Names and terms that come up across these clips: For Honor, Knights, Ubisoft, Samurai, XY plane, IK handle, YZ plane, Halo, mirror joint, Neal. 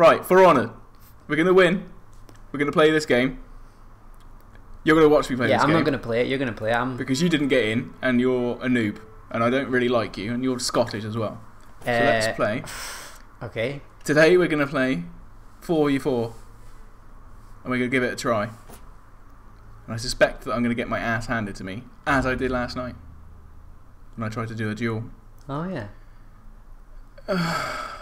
Right, For Honor. We're going to win. We're going to play this game. You're going to watch me play this game. Yeah, I'm not going to play it. You're going to play it. Because you didn't get in, and you're a noob, and I don't really like you, and you're Scottish as well. So let's play. Okay. Today we're going to play 4v4, and we're going to give it a try. And I suspect that I'm going to get my ass handed to me, as I did last night, when I tried to do a duel. Oh, yeah. I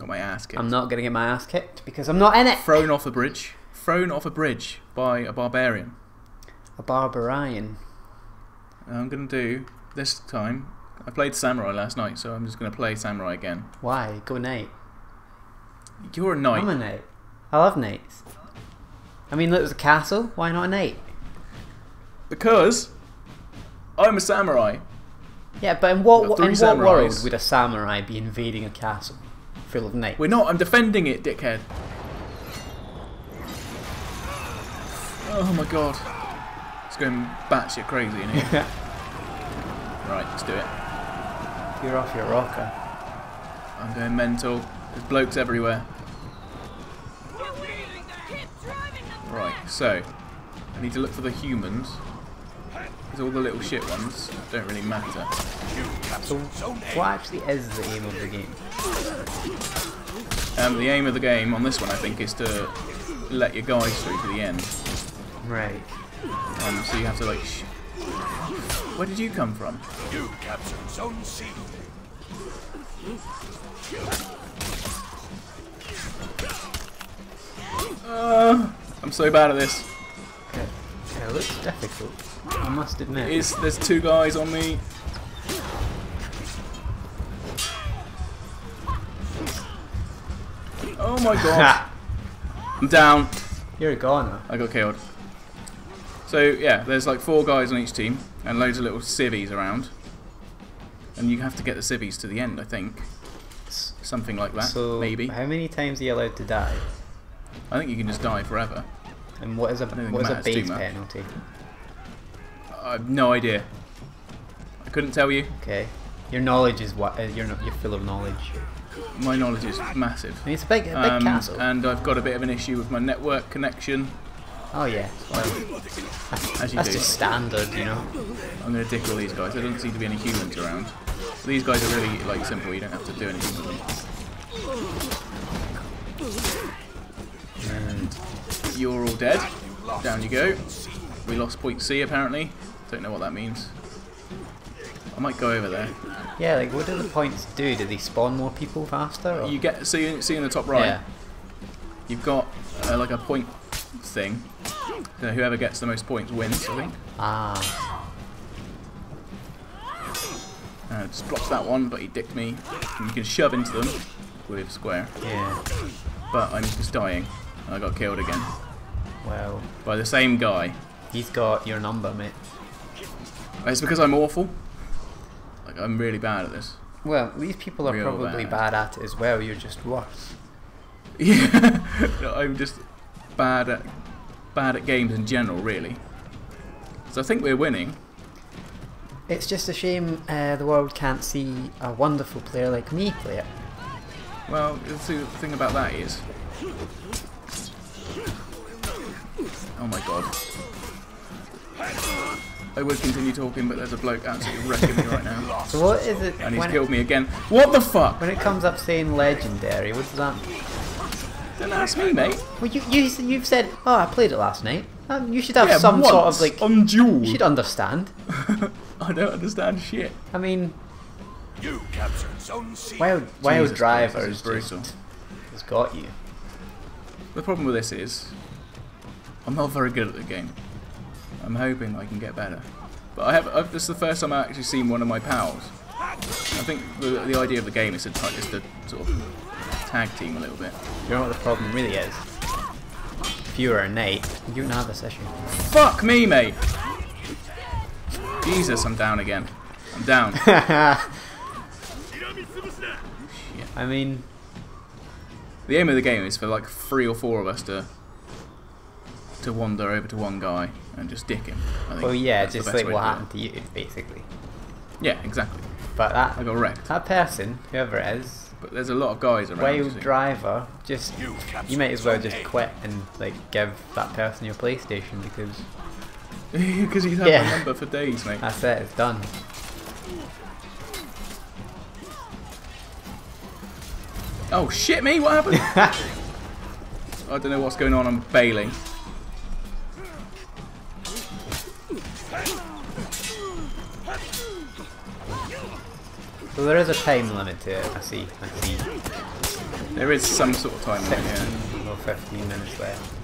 got my ass kicked. I'm not going to get my ass kicked, because I'm not in it. Thrown off a bridge. Thrown off a bridge by a barbarian. A barbarian. I'm going to do, this time, I played Samurai last night, so I'm just going to play Samurai again. Why? Go Knight. You're a knight. I'm a knight. I love knights. I mean, look, there's a castle. Why not a knight? Because I'm a samurai. Yeah, but in what world would a samurai be invading a castle full of knights? We're not. I'm defending it, dickhead. Oh my god. It's going batshit crazy in here. Right, let's do it. You're off your rocker. I'm going mental. There's blokes everywhere. Right, so I need to look for the humans. Because all the little shit ones don't really matter. So what actually is the aim of the game? The aim of the game on this one, I think, is to let your guys through to the end. Right. So you have to like. Where did you come from? You captured Zone C. I'm so bad at this. Okay. Yeah, it looks difficult. I must admit. There's two guys on me. Oh my god. I'm down. You're a goner. I got killed. So yeah, there's like four guys on each team and loads of little civvies around. And you have to get the civvies to the end, I think. Something like that, so maybe. How many times are you allowed to die? I think you can just die forever. And what is a base penalty? I've no idea. I couldn't tell you. Okay. Your knowledge is what you're full of knowledge. My knowledge is massive. And it's a big castle. And I've got a bit of an issue with my network connection. Oh yeah. Well, that's just standard, you know. I'm gonna dick all these guys. There doesn't seem to be any humans around. These guys are really like simple. You don't have to do anything with them. And you're all dead. Down you go. We lost point C apparently. Don't know what that means. I might go over there. Yeah, like what do the points do? Do they spawn more people faster? Or? You get so you see in the top right. Yeah. You've got like a point thing. So whoever gets the most points wins, I think. Ah. Just blocked that one, but he dicked me. And you can shove into them with square. Yeah. But I'm just dying. And I got killed again. Wow. By the same guy. He's got your number, mate. It's because I'm awful. Like, I'm really bad at this. Well, these people are probably bad at it as well. You're just worse. Yeah. No, I'm just bad at games in general, really. So I think we're winning. It's just a shame the world can't see a wonderful player like me play it. Well, the thing about that is. Oh my god. I would continue talking, but there's a bloke absolutely wrecking me right now. So what is it? And he's killed me again. What the fuck? When it comes up saying legendary, what does that mean? Don't ask me, mate. Well, you've said, oh, I played it last night. You should have some sort of like. On duel. You should understand. I don't understand shit. I mean. You captured Zone C. Wild Driver is brutal. It's got you. The problem with this is. I'm not very good at the game. I'm hoping I can get better, but this is the first time I've actually seen one of my pals. I think the idea of the game is to try just to sort of tag team a little bit. You know what the problem really is? If you were a knight, you wouldn't have this issue. Fuck me, mate! Jesus, I'm down again. I'm down. Shit. I mean, the aim of the game is for like 3 or 4 of us to wander over to one guy and just dick him. I think just like what happened to you, basically. Yeah, exactly. But I got wrecked. That person, whoever it is, But there's a lot of guys around. Whale driver, just you may as well just quit and like give that person your PlayStation because he's had my number for days, mate. That's it. It's done. Oh shit, me! What happened? I don't know what's going on. I'm bailing. So there is a time limit to it, I see, There is some sort of time limit, yeah. Or 15 minutes left.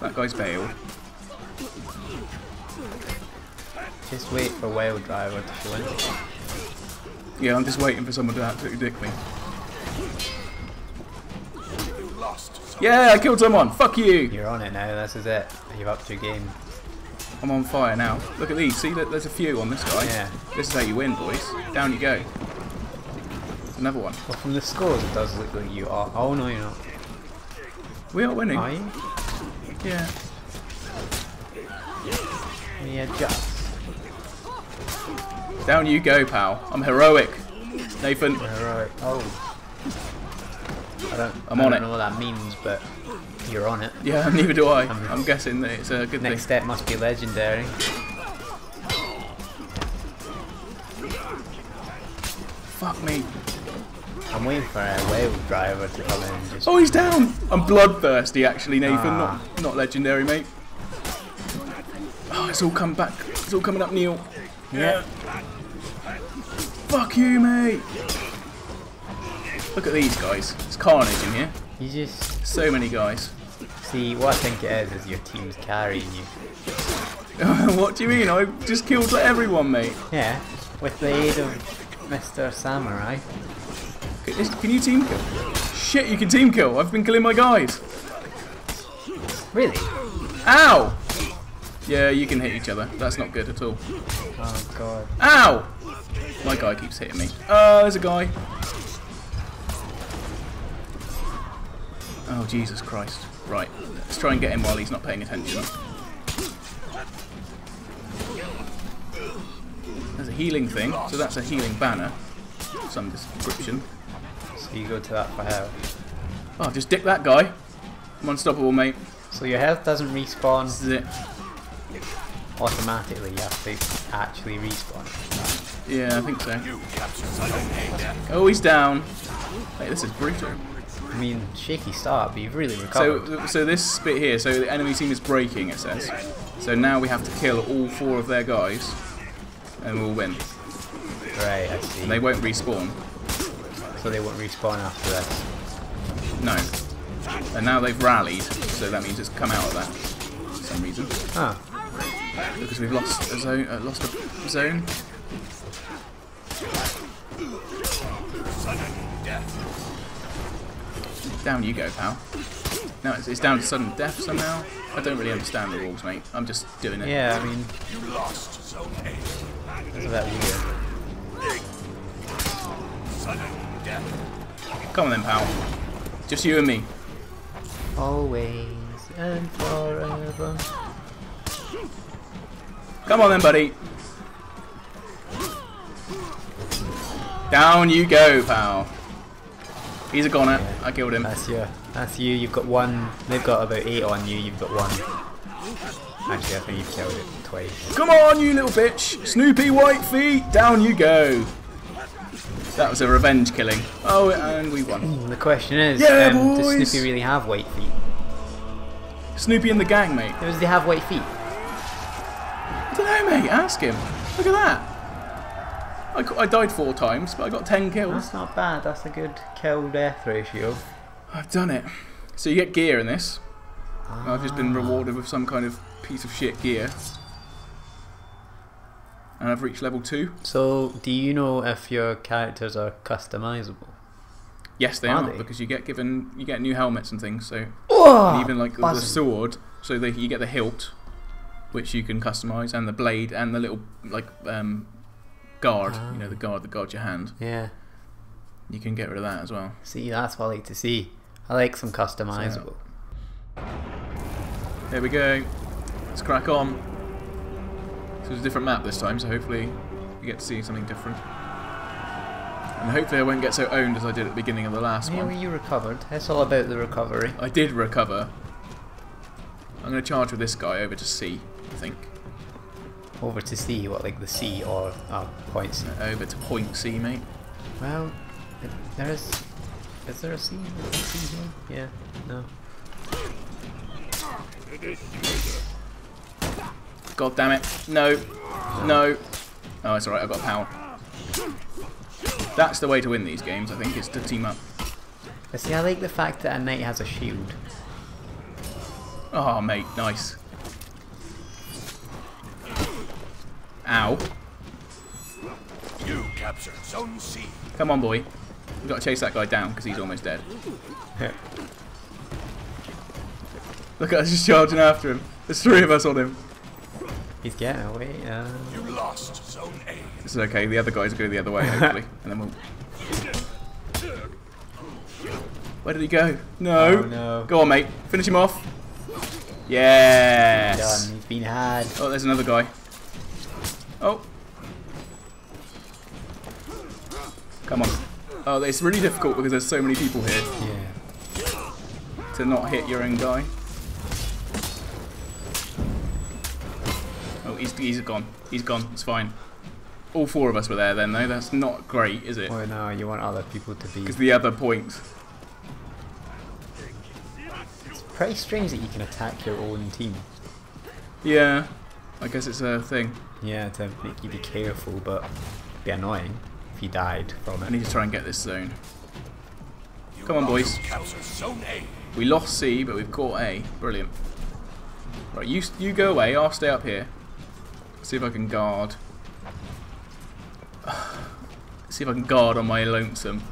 That guy's bailed. Just wait for whale driver to show in. Yeah, I'm just waiting for someone to absolutely dick me. Yeah, I killed someone! Fuck you! You're on it now, this is it. You're up to your game. I'm on fire now. Look at these, see, there's a few on this guy. Yeah. This is how you win, boys. Down you go. Another one. Well, from the scores it does look like you are. Oh no, you're not. We are winning. Are you? Yeah. Yeah, just. Down you go, pal. I'm heroic. Nathan. You're heroic. Oh. I don't know what that means, but you're on it. Yeah, neither do I. I'm guessing that it's a good thing. Next step must be legendary. Fuck me. I'm waiting for a whale driver to come in and just... Oh, he's down! I'm bloodthirsty, actually, Nathan. Ah. Not legendary, mate. Oh, it's all come back. It's all coming up, Neil. Yeah. Fuck you, mate! Look at these guys. It's carnage in here. You just... So many guys. See, what I think it is your team's carrying you. What do you mean? I just killed everyone, mate. Yeah, with the aid of Mr. Samurai. Can you team kill? Shit, you can team kill. I've been killing my guys. Really? Ow! Yeah, you can hit each other. That's not good at all. Oh, God. Ow! My guy keeps hitting me. Oh, there's a guy. Oh, Jesus Christ. Right, let's try and get him while he's not paying attention. There's a healing thing, so that's a healing banner. Some description. So you go to that for health. Oh, just dick that guy. I'm unstoppable, mate. So your health doesn't respawn. This is it. Automatically, you have to actually respawn. Yeah, I think so. Oh, he's down. Hey, this is brutal. I mean, shaky start, but you've really recovered. So this bit here, so the enemy team is breaking, it says. So now we have to kill all four of their guys, and we'll win. Right, I see. And they won't respawn. So they won't respawn after this? No. And now they've rallied, so that means it's come out of that for some reason. Ah. Huh. Because we've lost a zone. Down you go, pal. No, it's down to sudden death somehow. I don't really understand the rules, mate. I'm just doing it. Yeah, I mean... That's about weird. Come on then, pal. Just you and me. Always and forever. Come on then, buddy. Down you go, pal. He's a goner. Yeah. I killed him. That's you. You've got one. They've got about 8 on you. You've got one. Actually, I think you've killed it twice. Come on, you little bitch. Snoopy Whitefeet. Down you go. That was a revenge killing. Oh, and we won. The question is, yeah, does Snoopy really have white feet? Snoopy and the gang, mate. Does he have white feet? I don't know, mate. Ask him. Look at that. I died 4 times, but I got 10 kills. That's not bad, that's a good kill-death ratio. I've done it. So you get gear in this. Ah. I've just been rewarded with some kind of piece of shit gear. And I've reached level 2. So, do you know if your characters are customizable? Yes, they are, because you get new helmets and things, so... Oh, and even, like, buzzing. The sword, so you get the hilt, which you can customize, and the blade, and the little, like, guard, you know, the guard that guards your hand. Yeah. You can get rid of that as well. See, that's what I like to see. I like some customizable. There we go. Let's crack on. So it's a different map this time, so hopefully you get to see something different. And hopefully I won't get so owned as I did at the beginning of the last one. You recovered. That's all about the recovery. I did recover. I'm going to charge with this guy over to C, I think. Over to C? What, like the C or point C? Over to point C, mate. Well, there is... Is there a C? Is there a C here? Yeah, no. God damn it. No. No. Oh, it's alright, I've got power. That's the way to win these games, I think, is to team up. But see, I like the fact that a knight has a shield. Oh, mate, nice. Ow. You captured Zone C. Come on, boy. We've got to chase that guy down because he's almost dead. Look at us just charging after him. There's three of us on him. He's getting away. You lost Zone A. This is okay. The other guys will go the other way, hopefully, and then we'll. Where did he go? No. Oh, no. Go on, mate. Finish him off. Yes. He's been had. Oh, there's another guy. Oh. Come on. Oh, it's really difficult because there's so many people here. Yeah. To not hit your own guy. Oh, he's gone. He's gone. It's fine. All four of us were there then, though. That's not great, is it? Well, no, you want other people to be... Because the other points. It's pretty strange that you can attack your own team. Yeah. I guess it's a thing. Yeah, to make you be careful, but be annoying if you died from it. I need to try and get this zone. Come on, boys. We lost C, but we've caught A. Brilliant. Right, you go away. I'll stay up here. See if I can guard. See if I can guard on my lonesome.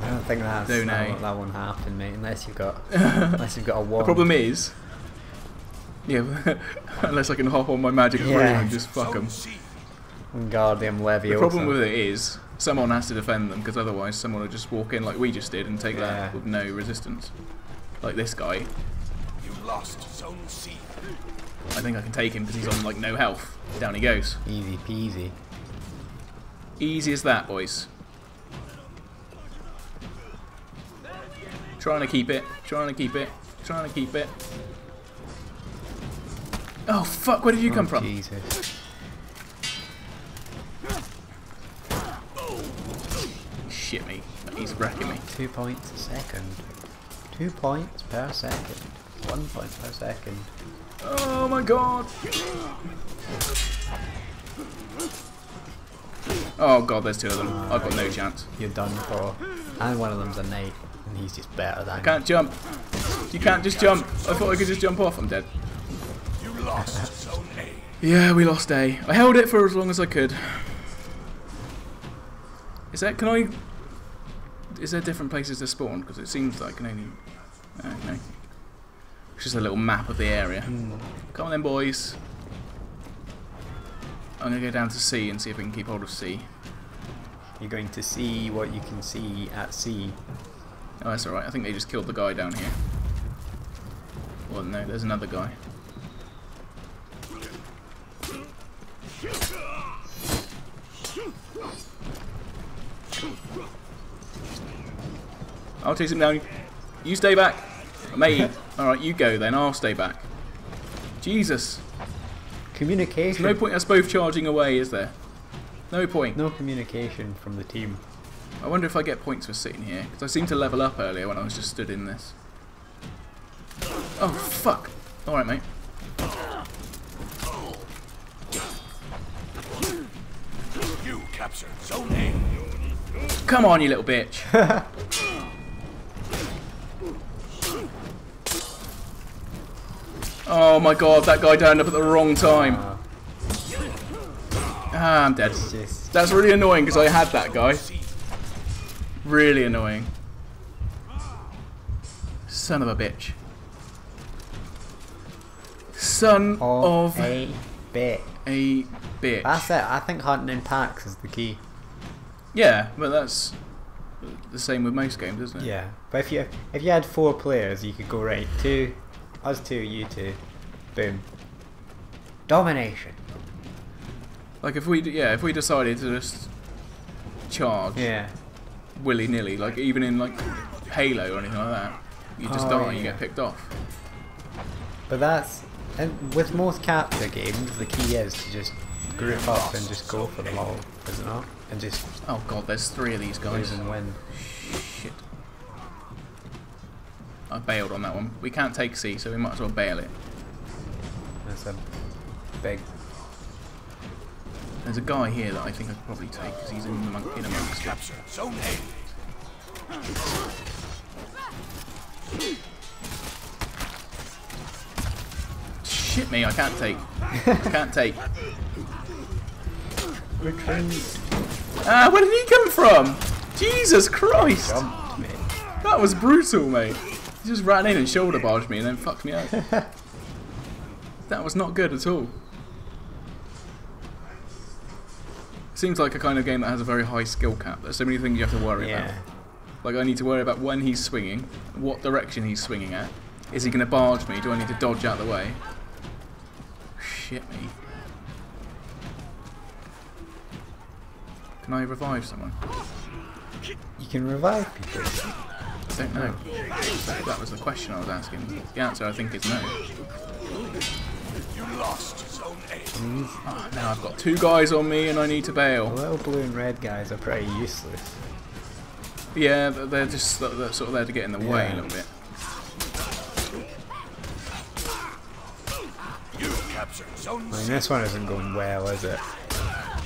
I don't think that won't happen, mate. Unless you've got, a wand. The problem is. Yeah, unless I can hop on my magic broom and just fuck them. Guardian Leviosa. The problem with it is, someone has to defend them, because otherwise someone will just walk in like we just did and take that with no resistance. Like this guy. You lost Zone C. I think I can take him because he's on like no health. Down he goes. Easy peasy. Easy as that, boys. Trying to keep it. Trying to keep it. Trying to keep it. Oh fuck, where did you come from? Jesus. Shit me. He's wrecking me. 2 points a second. 2 points per second. 1 point per second. Oh my god. Oh god, there's two of them. I've got no chance. You're done for. And one of them's a knight. And he's just better than me. I can't jump. You can't just jump. I thought I could just jump off. I'm dead. Lost Zone A. Yeah, we lost A. I held it for as long as I could. Is that? Can I? Is there different places to spawn? Because it seems like I can only. Okay. It's just a little map of the area. Come on then, boys. I'm gonna go down to C and see if we can keep hold of C. You're going to see what you can see at C. Oh, that's all right. I think they just killed the guy down here. Well, no, there's another guy. I'll chase him down. You stay back. Mate. Alright, you go then. I'll stay back. Jesus. Communication. There's no point us both charging away, is there? No point. No communication from the team. I wonder if I get points for sitting here. Because I seemed to level up earlier when I was just stood in this. Oh, fuck. Alright, mate. You captured Zone A. Come on, you little bitch. Oh my god, that guy turned up at the wrong time. Ah, I'm dead. That's really annoying because I had that guy. Really annoying. Son of a bitch. Son of a bitch. A bitch. That's it. I think hunting in packs is the key. Yeah, but that's the same with most games, isn't it? Yeah, but if you had 4 players, you could go right two. Us two, you two. Boom. Domination. Like if we decided to just charge. Yeah. willy-nilly, like even in like Halo or anything like that. You just die, you get picked off. But that's... And with most capture games, the key is to just group up and just go for them all, is it not? And just... Oh god, there's three of these guys. And win. Shit. I bailed on that one. We can't take C, so we might as well bail it. That's a big... There's a guy here that I think I could probably take, because he's in amongst capture. Shit me, I can't take. I can't take. Ah, where did he come from? Jesus Christ! That was brutal, mate. He just ran in and shoulder barged me and then fucked me up. That was not good at all. Seems like a kind of game that has a very high skill cap. There's so many things you have to worry about. Like, I need to worry about when he's swinging, what direction he's swinging at. Is he going to barge me? Do I need to dodge out of the way? Shit me. Can I revive someone? You can revive people. I don't know. That was the question I was asking. The answer, I think, is no. You lost zone A. Oh, now I've got two guys on me and I need to bail. The little blue and red guys are pretty useless. Yeah, they're just they're sort of there to get in the way a little bit. I mean, this one isn't going well, is it?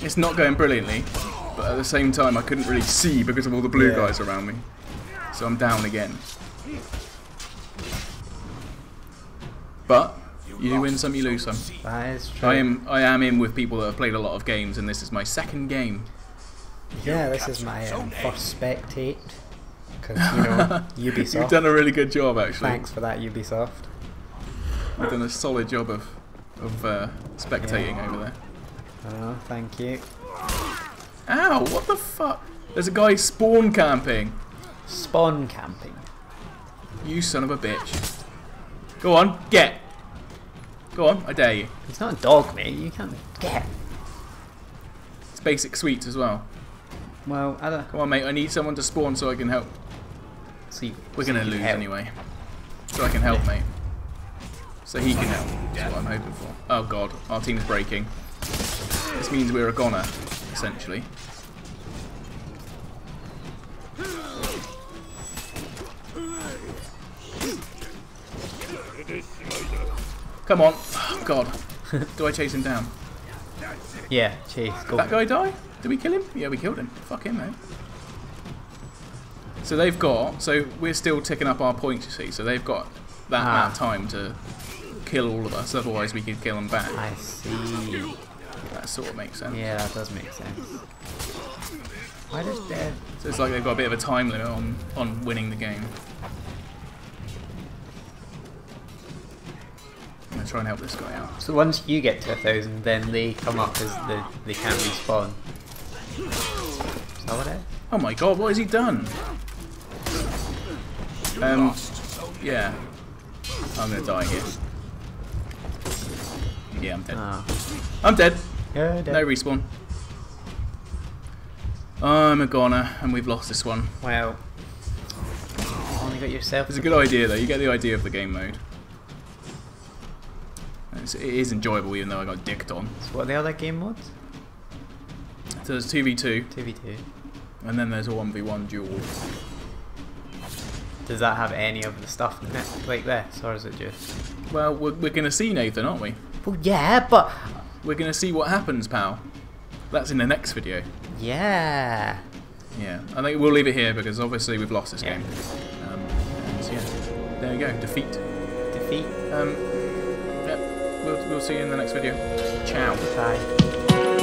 It's not going brilliantly, but at the same time I couldn't really see because of all the blue guys around me. So I'm down again. But you win some, you lose some. That is true. I am in with people that have played a lot of games, and this is my second game. Yeah, this is my first spectate, because, you know, Ubisoft. You've done a really good job, actually. Thanks for that, Ubisoft. You've done a solid job of spectating over there. Oh, thank you. Ow, what the fuck? There's a guy spawn camping. Spawn camping? You son of a bitch. Go on, get. Go on, I dare you. It's not a dog, mate. You can't get. It's basic sweets as well. Well, I don't... Come on, mate. I need someone to spawn so I can help. See, we're going to lose anyway. So I can help, mate. So he can help. That's what I'm hoping for. Oh, God. Our team's breaking. This means we're a goner, essentially. Come on. Oh, God. Do I chase him down? Yeah, chase. Did that guy die? Did we kill him? Yeah, we killed him. Fuck him, man. So they've got... So we're still ticking up our points, you see. So they've got that amount of time to kill all of us. Otherwise, we could kill them back. I see. That sort of makes sense. Yeah, that does make sense. Why does dead... So it's like they've got a bit of a time limit on winning the game. I'm going to try and help this guy out. So once you get to 1,000, then they come up as they can respawn. Is that what it is? Oh my god, what has he done? Yeah. I'm going to die here. Yeah, I'm dead. Oh. I'm dead. You're dead. No respawn. I'm a goner, and we've lost this one. Wow. You only got yourself. It's a good idea, though. You get the idea of the game mode. It is enjoyable, even though I got dicked on. So what are the other game modes? So there's 2v2. 2v2. And then there's a 1v1 duel. Does that have any of the stuff in it like this, or is it just... Well, we're going to see, Nathan, aren't we? Well, yeah, but... We're going to see what happens, pal. That's in the next video. Yeah. Yeah. I think we'll leave it here, because obviously we've lost this game. So yeah. There we go. Defeat. Defeat. We'll see you in the next video. Ciao. Bye.